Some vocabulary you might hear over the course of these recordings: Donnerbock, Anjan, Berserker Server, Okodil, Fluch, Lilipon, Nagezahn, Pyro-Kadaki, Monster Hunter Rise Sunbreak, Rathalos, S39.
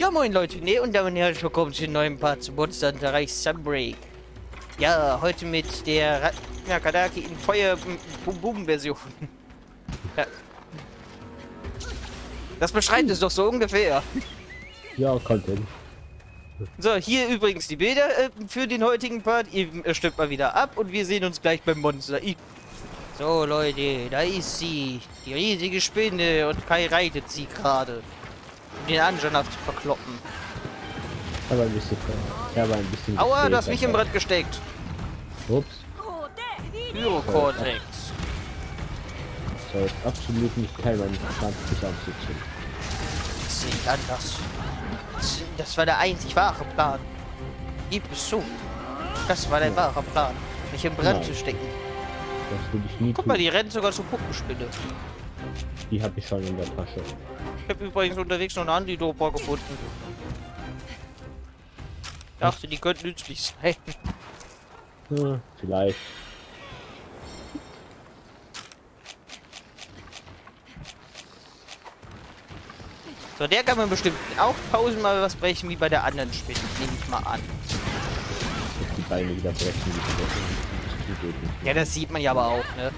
Ja moin Leute, ne und damit herzlich willkommen zu einem neuen Part zu Monster Hunter Rise Sunbreak. Ja, heute mit der Pyro-Kadaki in Feuer-Boom-Boom-Version. Ja. Das beschreibt es doch so ungefähr. Ja, Content. So, hier übrigens die Bilder für den heutigen Part. Ihr stimmt mal wieder ab und wir sehen uns gleich beim Monster. So Leute, da ist sie. Die riesige Spinne und Kai reitet sie gerade. Um den Anjan zu verkloppen. Aber ein bisschen. Aber ein bisschen. Aua, du hast mich im Brett gesteckt. Ups. Pyro-Kortex. Das ist absolut nicht Kai, weil ich gerade nicht absitzen. Das sieht anders. Das war der einzig wahre Plan. Gib es zu. Das war der wahre Plan. Mich im Brand zu stecken. Das würde ich nie tun. Guck mal, die rennt sogar zur Puppenspinne. Die habe ich schon in der Tasche. Ich habe übrigens unterwegs noch eine Antidopa gefunden. Ich dachte, die könnten nützlich sein. Ja, vielleicht. So, der kann man bestimmt auch tausendmal was brechen wie bei der anderen Spinne, nehme ich mal an. Die Beine wieder brechen. Ja, das sieht man ja aber auch, ne?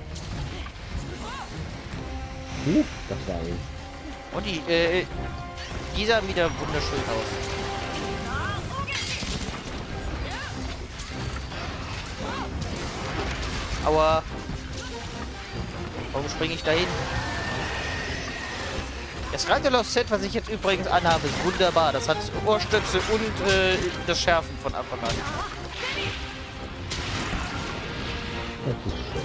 Das war ich. Und die, die sahen wieder wunderschön aus. Aua. Warum springe ich da hin? Das Rathalos-Set, was ich jetzt übrigens anhabe, ist wunderbar. Das hat Ohrstöpsel und das Schärfen von Anfang an. Das ist schön.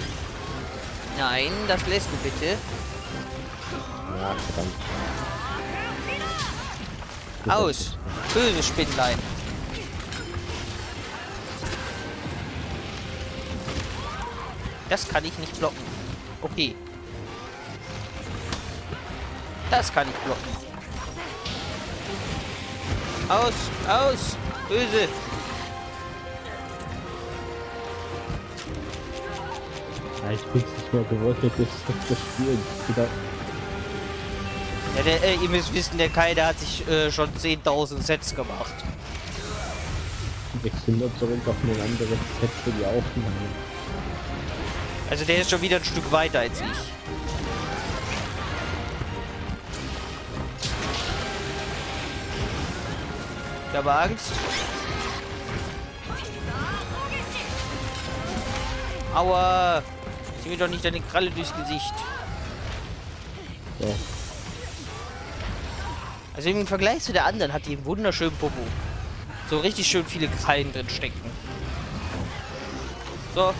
Nein, das lässt du bitte. Ja, verdammt. Aus! Böse Spinnlein. Das kann ich nicht blocken. Okay. Das kann ich blocken. Aus! Aus! Böse! Ja, ich bin's nicht mehr gewollt, das Spiel. Genau. Ja, ihr müsst wissen, der Kai, der hat sich schon 10.000 Sets gemacht. Ich bin doch so runter auf ein anderes Set für die Aufnahme. Also der ist schon wieder ein Stück weiter als ich. Aber Angst. Aua! Zieh mir doch nicht deine Kralle durchs Gesicht. Ja. Also im Vergleich zu der anderen hat die einen wunderschönen Popo. So richtig schön viele Krallen drin stecken. So.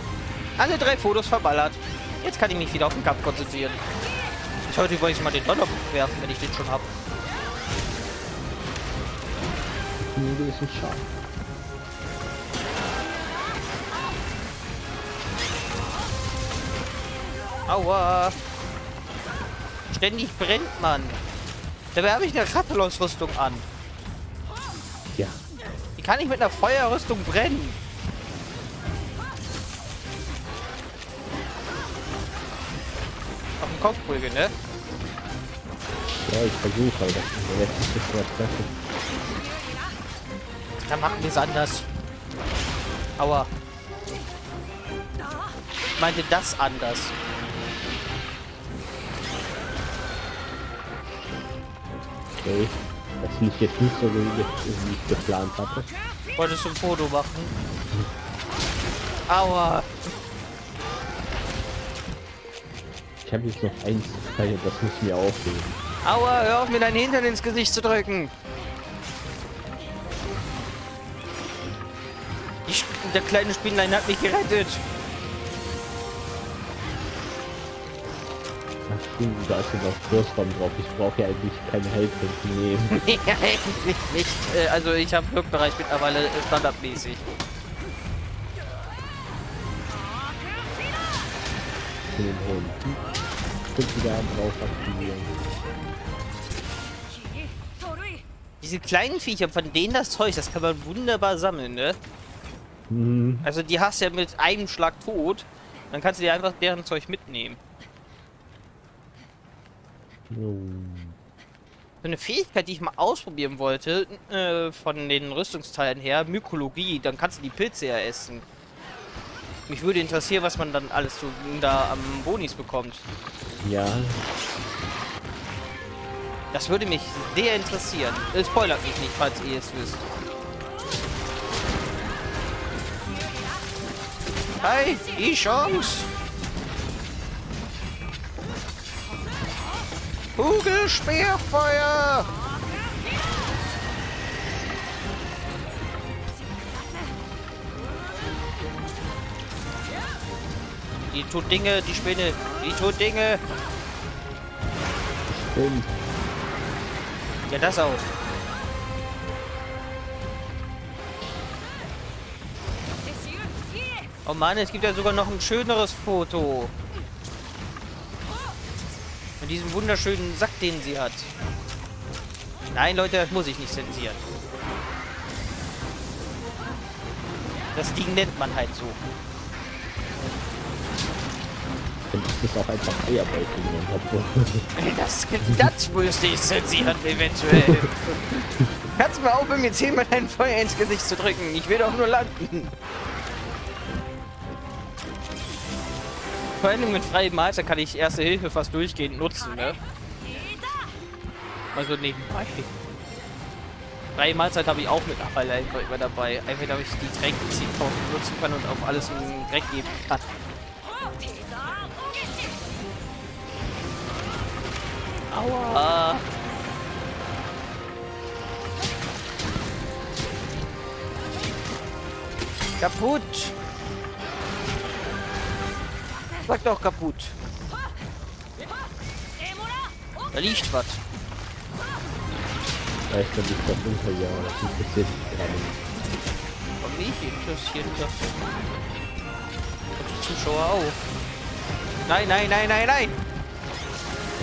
Alle drei Fotos verballert. Jetzt kann ich mich wieder auf den Kampf konzentrieren. Ich wollte übrigens mal den Donnerbock werfen, wenn ich den schon habe. Ist ein Schaf. Aua! Ständig brennt man. Dabei habe ich eine Rathalos-Rüstung an. Ja. Die kann ich mit einer Feuerrüstung brennen. Auf den Kopf prügeln, ne? Ja, ich versuche halt. Dann machen wir es anders. Aua. Ich meinte das anders. Okay. Das liegt jetzt nicht so, wie ich geplant hatte. Wolltest du ein Foto machen? Aua. Ich habe jetzt noch eins. Das muss ich mir aufheben. Aua, hör auf, mir deinen Hintern ins Gesicht zu drücken. Der kleine Spinnlein hat mich gerettet. Ach du, da ist jetzt auch Flussraum drauf. Ich brauche ja eigentlich keine Helfen nehmen. Ja, eigentlich nicht. Also ich habe Wirkbereich mittlerweile standardmäßig. Den Hund. Stimmt wieder drauf aktivieren. Diese kleinen Viecher, von denen das Zeug, das kann man wunderbar sammeln, ne? Mhm. Also die hast ja mit einem Schlag tot. Dann kannst du dir einfach deren Zeug mitnehmen. So eine Fähigkeit, die ich mal ausprobieren wollte, von den Rüstungsteilen her, Mykologie, dann kannst du die Pilze ja essen. Mich würde interessieren, was man dann alles so da am Bonis bekommt. Ja. Das würde mich sehr interessieren. Spoilert mich nicht, falls ihr es wisst. Hey, die Chance! Kugelsperrfeuer! Die tut Dinge, die Spinne, die tut Dinge. Stimmt. Ja, das auch. Oh Mann, es gibt ja sogar noch ein schöneres Foto. Mit diesem wunderschönen Sack, den sie hat. Nein, Leute, das muss ich nicht zensieren. Das Ding nennt man halt so. Das ist auch einfach Eierbeutel in den Kopf. Das müsste ich zensieren, eventuell. Kannst du mal aufhören, mir zehnmal ein Feuer ins Gesicht zu drücken? Ich will doch nur landen. Vor allem mit freiem Alter kann ich Erste Hilfe fast durchgehend nutzen, ne? Also nebenbei. Freie Mahlzeit habe ich auch mittlerweile einfach immer dabei. Einfach damit ich die Tränke nutzen kann und auf alles einen Dreck geben kann. Aua! Kaputt! Sag doch kaputt. Da liegt was. Da ist doch nicht unter ja, das interessiert mich gerade nicht. Aber mich interessiert das. Und die Zuschauer auch. Nein, nein, nein, nein, nein!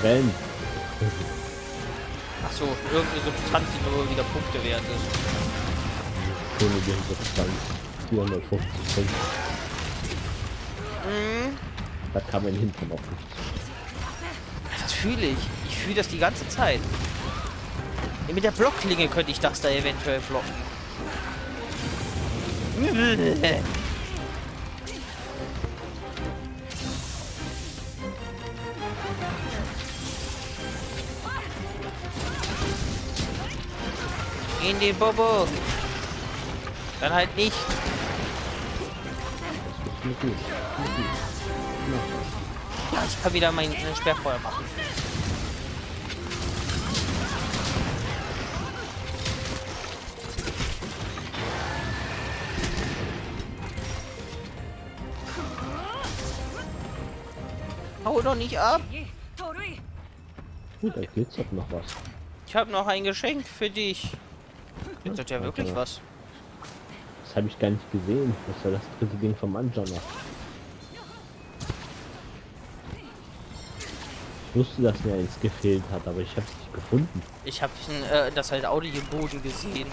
Renn! Ach so, irgendeine Substanz, die nur wieder Punkte wert ist. Schöne Substanz. 450 Punkte. Mhm. Da kam ein Hintern auf mich. Das fühle ich. Ich fühle das die ganze Zeit. Mit der Blocklinge könnte ich das da eventuell blocken. In den Bobo. Dann halt nicht. Ja, ich kann wieder mein Sperrfeuer machen. Hau doch nicht ab. Gut, da geht's doch noch was. Ich habe noch ein Geschenk für dich. Jetzt hat ja wirklich was. Das habe ich gar nicht gesehen. Das war das dritte Ding vom Anjan. Ich wusste, dass mir eins gefehlt hat, aber ich habe es nicht gefunden. Ich habe das halt Audi im Boden gesehen.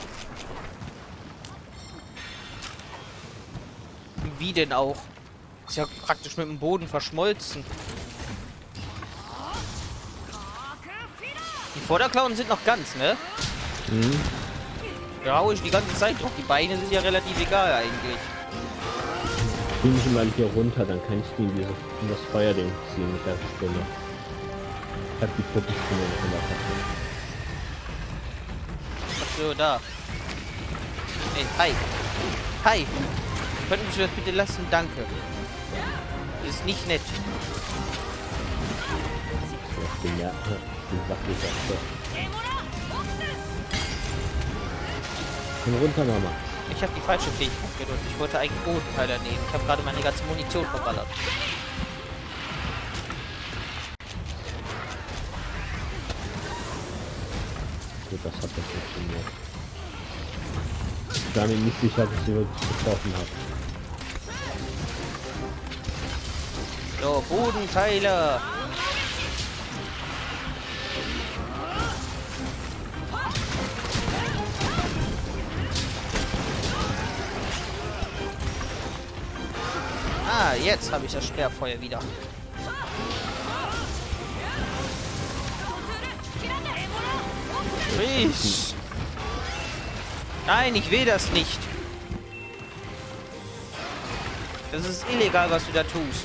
Wie denn auch? Ist ja praktisch mit dem Boden verschmolzen. Die Vorderklauen sind noch ganz, ne? Mhm. Da hau ich die ganze Zeit drauf. Die Beine sind ja relativ egal eigentlich. Bin ich mal hier runter, dann kann ich die in das Feuerding ziehen mit der Spinne. Ich hab die Puppetspinne in der Tasche. Ach so, da. Ey, hi. Hi. Könnten Sie das bitte lassen? Danke. Das ist nicht nett. Ich bin ja... Ich bin sachlich. Komm runter, Mama. Ich habe die falsche Fähigkeit genutzt. Ich wollte eigentlich Bodenpfeiler nehmen. Ich habe gerade meine ganze Munition verballert. Gut, das hat nicht funktioniert. Ich war mir nicht sicher, dass ich sie wirklich getroffen habe. So, Bodenpfeiler! Ah, jetzt habe ich das Sperrfeuer wieder. Riech. Nein, ich will das nicht. Das ist illegal, was du da tust.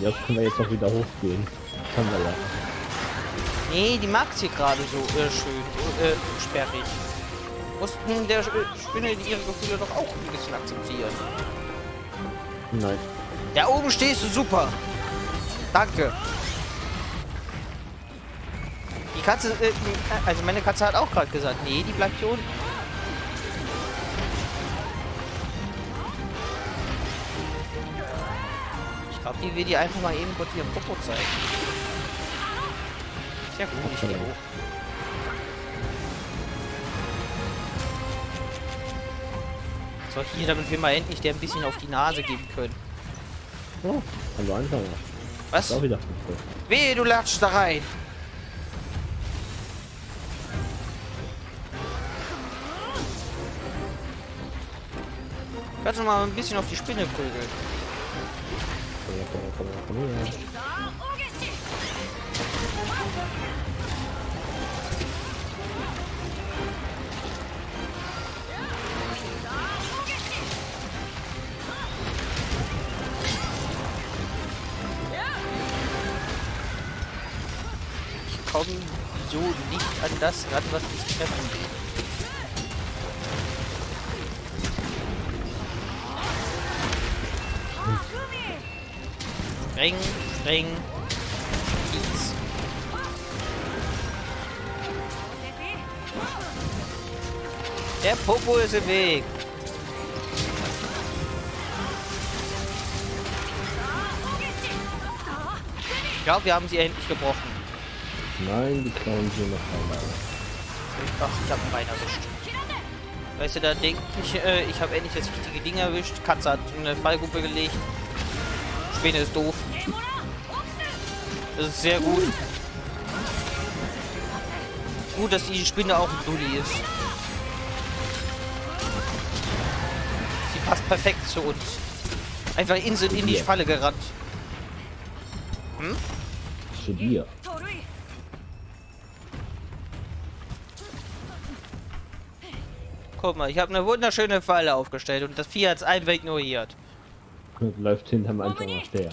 Ja, können wir jetzt auch wieder hochgehen. Kann man ja. Nee, die mag sie gerade so schön, sperrig. Mussten der Spinne ihre Gefühle doch auch ein bisschen akzeptieren. Nein. Da oben stehst du super. Danke. Die Katze, also meine Katze hat auch gerade gesagt, nee, die bleibt hier unten. Ich glaube, die will die einfach mal eben kurz ihren Popo zeigen. Sehr gut, ich gehe hoch. So, hier, damit wir mal endlich der ein bisschen auf die Nase geben können. Oh, also einfach. Was? Auch wieder. Weh, du latschst da rein. Kannst du mal ein bisschen auf die Spinne prügeln? Komm her. So nicht an das ran, was ich treffen will. Streng. Dies. Der Popo ist im Weg. Ich glaube, wir haben sie endlich gebrochen. Nein, die klauen hier noch einmal. Ach, ich habe einen erwischt. Weißt du, da denke ich, ich habe endlich das richtige Ding erwischt. Katze hat eine Fallgruppe gelegt. Spinne ist doof. Das ist sehr gut. Gut, dass die Spinne auch ein Dulli ist. Sie passt perfekt zu uns. Einfach in die Falle gerannt. Hm? Zu dir. Guck mal, ich habe eine wunderschöne Falle aufgestellt und das Vieh hat es einfach ignoriert. Und läuft hinterm Anfang auf der.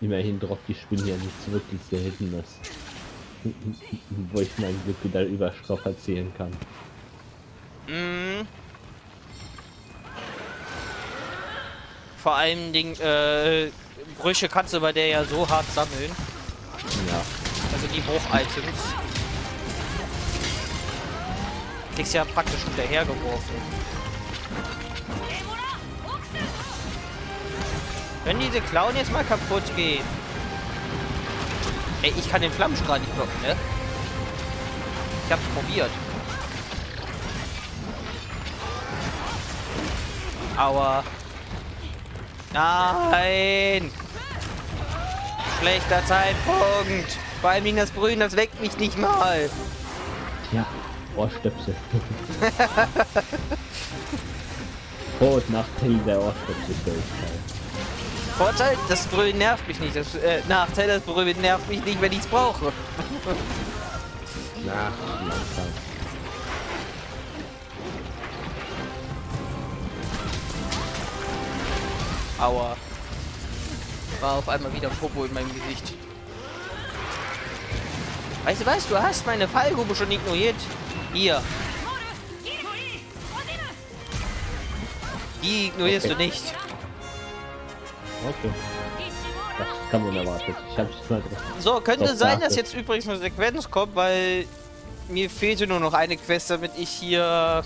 Immerhin droppt die Spinne ja nicht zurück, die es da hinten ist. Wo ich mein Glück wieder über Stoff erzählen kann. Mm. Vor allem Brüche kannst du bei der ja so hart sammeln. Ja. Also die Bruch-Items. Ist ja praktisch hinterhergeworfen. Wenn diese Klauen jetzt mal kaputt gehen. Ey, ich kann den Flammenstrahl nicht blocken, ne? Ich hab's probiert. Aua. Nein! Schlechter Zeitpunkt! Vor allem das Brühen, das weckt mich nicht mal. Ja. Ohrstöpsel. Tod Nachteil der Ohrstöpsel-Fähigkeit. Vorteil, das Brüllen nervt mich nicht. Das Nachteil, das Brüllen nervt mich nicht, wenn ich es brauche. Na, aua. War auf einmal wieder Popo in meinem Gesicht. Weißt du, du hast meine Fallgrube schon ignoriert. Hier. Die ignorierst du nicht. Okay. Das kann man erwarten. Ich hab's mal drauf. So, könnte sein, dass jetzt übrigens eine Sequenz kommt, weil mir fehlte nur noch eine Quest, damit ich hier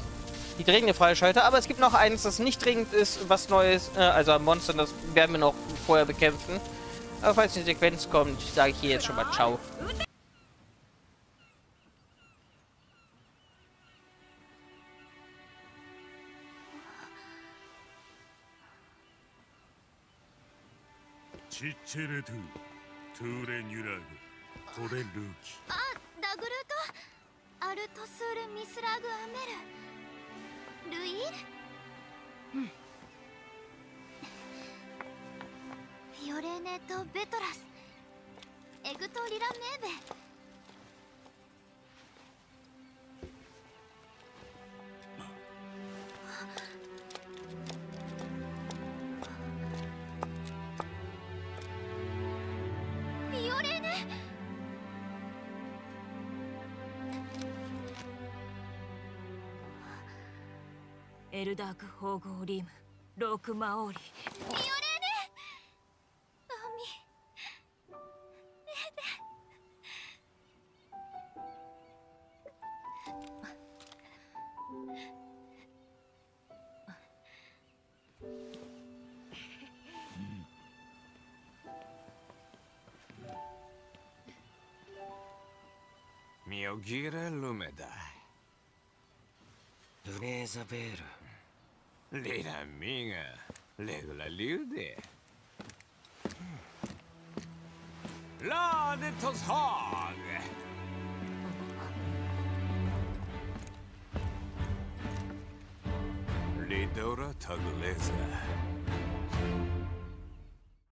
die dringende freischalte. Aber es gibt noch eins, das nicht dringend ist, was Neues. Also ein Monster, das werden wir noch vorher bekämpfen. Aber falls die Sequenz kommt, sage ich hier jetzt schon mal Ciao. Miyogira Lumeda. Luneza Vero. Lera Minga. Legola Liude. Ladet oss hag! Lidora Tagleza.